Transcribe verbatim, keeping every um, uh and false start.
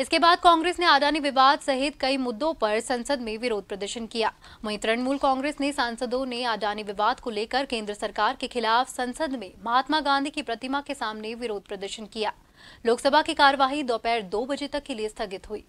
इसके बाद कांग्रेस ने अडानी विवाद सहित कई मुद्दों पर संसद में विरोध प्रदर्शन किया। वहीं तृणमूल कांग्रेस ने सांसदों ने अडानी विवाद को लेकर केंद्र सरकार के खिलाफ संसद में महात्मा गांधी की प्रतिमा के सामने विरोध प्रदर्शन किया। लोकसभा की कार्यवाही दोपहर दो बजे तक के लिए स्थगित हुई।